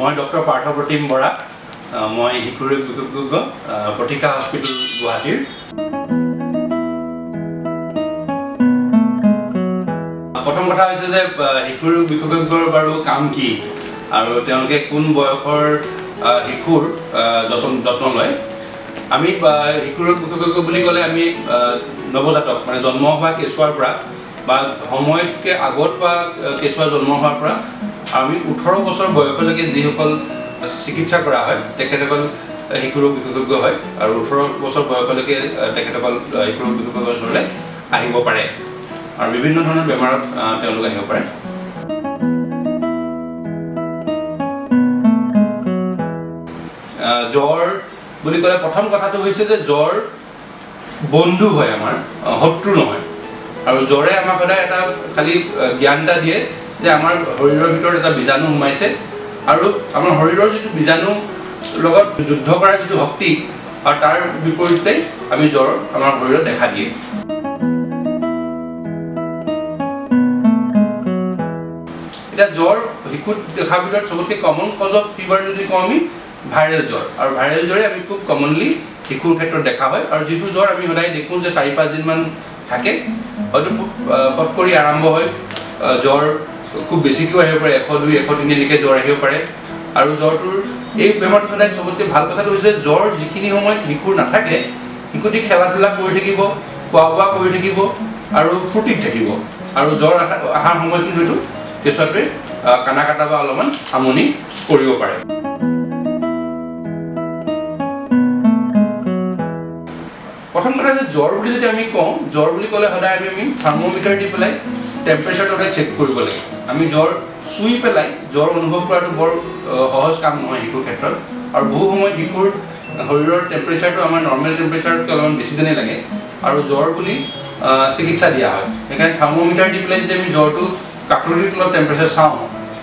मैं डॉक्टर पार्थप्रतिम बरा मैं हिकुरी गग प्रतिका हॉस्पिटल गुवाहाटी प्रथम कथा যে হিকুরি বিশেষজ্ঞৰ বাৰু কাম কি আৰু তেওঁলোকে কোন বয়সৰ হিকুৰ যত্ন লয় আমি হিকুৰি বিশেষজ্ঞ বুলি ক'লে আমি নৱজাতক মানে জন্ম হোৱা কেঁচুৱাৰ পৰা বা সময়তকৈ আগত বা কেঁচুৱা জন্ম হোৱাৰ পৰা আমি 18 বছৰ বয়সলৈকে যিসকল চিকিৎসা কৰা হয় তেখেতসকল হিকুৰি বিশেষজ্ঞ হয় আৰু 18 বছৰ বয়সলৈকে তেখেতসকল হিকুৰি বিশেষজ্ঞৰ ওচৰলৈ আহিব পাৰে আৰু বিভিন্ন ধৰণৰ বেমাৰত তেওঁলোক আহিব পাৰে। জ্বৰ বুলি ক'লে প্ৰথম কথাটো হৈছে যে জ্বৰ বন্ধু হয়, আমাৰ শত্ৰু নহয়। আৰু জ্বৰে আমাক সদায় এটা খালি জ্ঞান এটা দিয়ে যে আমাৰ শৰীৰৰ ভিতৰত এটা বীজাণু সোমাইছে আৰু আমাৰ শৰীৰৰ যিটো বীজাণুৰ লগত যুদ্ধ কৰাৰ যিটো শক্তি আৰু তাৰ বিপৰীতে আমি জ্বৰ আমাৰ শৰীৰত দেখা দিয়ে। এটা জ্বৰ শিশুত দেখাৰ ভিতৰত চবতকৈ কমন কজ অফ ফিভাৰ যদি কওঁ আমি ভাইৰেল জ্বৰ, আৰু ভাইৰেল জ্বৰে আমি খুব কমনলি শিশুৰ ক্ষেত্ৰত দেখা হয়। আৰু যিটো জ্বৰ আমি সদায় দেখোঁ যে 4-5 দিনমান থাকে, হয়তো ফট কৰি আৰম্ভ হয়। জ্বৰ খুব বেছিকৈও আহিব পাৰে, 102, 103 এনেকৈ জ্বৰ আহিব পাৰে। আৰু জ্বৰটোৰ এই বেমাৰটো সদায় চবতকৈ ভাল কথাটো হৈছে জ্বৰ যিখিনি সময়ত শিশুৰ নাথাকে, শিশুটি খেলা ধূলা কৰি থাকিব, খোৱা বোৱা কৰি থাকিব আৰু ফূৰ্তিত থাকিব। আৰু জ্বৰ অহাৰ সময়খিনি হয়তো কেঁচুৱাটোৱে কান্দা কাটা বা অলপমান আমনি কৰিব পাৰে। প্ৰথম কথা যে জ্বৰ বুলি যদি আমি কওঁ, জ্বৰ বুলি ক'লে সদায় আমি থাৰ্মোমিটাৰ দি পেলাই টেম্পাৰেচাৰটো সদায় চেক কৰিব লাগে। আমি জ্বৰ চুই পেলাই জ্বৰ অনুভৱ কৰাটো বৰ সহজ কাম নহয় শিশুৰ ক্ষেত্ৰত। আৰু বহু সময়ত শিশুৰ শৰীৰৰ টেম্পাৰেচাৰটো আমাৰ নৰ্মেল টেম্পাৰেচাৰতকৈ অলপমান বেছি যেনে লাগে আৰু জ্বৰ বুলি চিকিৎসা দিয়া হয়। সেইকাৰণে থাৰ্মোমিটাৰ দি পেলাই যদি আমি জ্বৰটো কাকৰিৰ তলত টেম্পাৰেচাৰ চাওঁ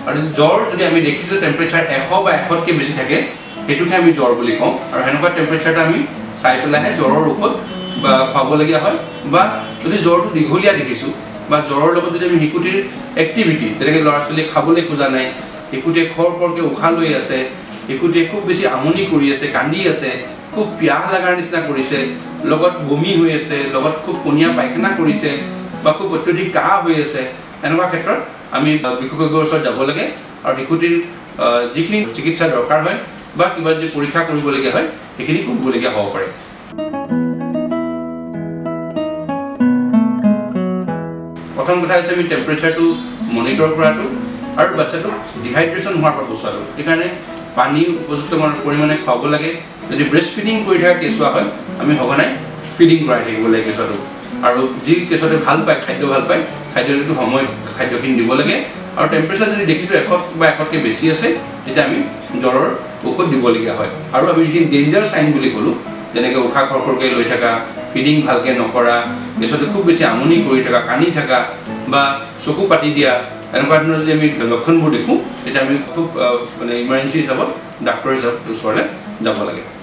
আৰু জ্বৰ যদি আমি দেখিছোঁ টেম্পাৰেচাৰ 100 বা 100তকৈ বেছি থাকে, সেইটোকে আমি জ্বৰ বুলি কওঁ। আৰু সেনেকুৱা টেম্পাৰেচাৰটো আমি চাই পেলাইহে জ্বৰৰ ঔষধ বা খুৱাবলগীয়া হয়। বা যদি জ্বৰটো দীঘলীয়া দেখিছোঁ বা জ্বৰৰ লগত যদি আমি শিশুটিৰ এক্টিভিটি, যেনেকৈ ল'ৰা ছোৱালীয়ে খাবলৈ খোজা নাই, শিশুটিয়ে খৰকৈ উশাহ লৈ আছে, শিশুটিয়ে খুব বেছি আমনি কৰি আছে, কান্দি আছে, খুব পিয়াহ লগাৰ নিচিনা কৰিছে, লগত বমি হৈ আছে, লগত খুব পনীয়া পায়খানা কৰিছে বা খুব অত্যধিক কাহ হৈ আছে, এনেকুৱা ক্ষেত্ৰত আমি বিশেষজ্ঞৰ ওচৰত যাব লাগে। আৰু শিশুটিৰ যিখিনি চিকিৎসা দৰকাৰ হয় বা কিবা যদি পৰীক্ষা কৰিবলগীয়া হয় সেইখিনি কৰিবলগীয়া হ'ব পাৰে। প্ৰথম কথা হৈছে আমি টেম্পাৰেচাৰটো মনিটৰ কৰাটো আৰু বাচ্ছাটোক ডিহাইড্ৰেশ্যন হোৱাৰ পৰা বচোৱাটো। সেইকাৰণে পানী উপযুক্ত পৰিমাণে খুৱাব লাগে। যদি ব্ৰেষ্ট ফিডিং কৰি থকা কেঁচুৱা হয় আমি সঘনাই ফিডিং কৰাই থাকিব লাগে কেঁচুৱাটোক। আৰু যি কেঁচুৱাটোৱে ভাল পায়, খাদ্য ভাল পায়, খাদ্যটো সময়ত খাদ্যখিনি দিব লাগে। আৰু টেম্পাৰেচাৰ যদি দেখিছোঁ 100 বা 100তকৈ বেছি আছে, তেতিয়া আমি জ্বৰৰ ঔষধ দিবলগীয়া হয়। আৰু আমি যিখিনি ডেঞ্জাৰ চাইন বুলি ক'লোঁ, যেনেকৈ উশাহ খৰকৈ লৈ থকা, ফিডিং ভালকৈ নকৰা, কেঁচুৱাটো খুব বেছি আমনি কৰি থকা, কান্দি থকা বা চকু পাতি দিয়া, এনেকুৱা ধৰণৰ যদি আমি লক্ষণবোৰ দেখোঁ তেতিয়া আমি খুব মানে ইমাৰ্জেঞ্চি হিচাপত ডাক্তৰ হিচাপত ওচৰলৈ যাব লাগে।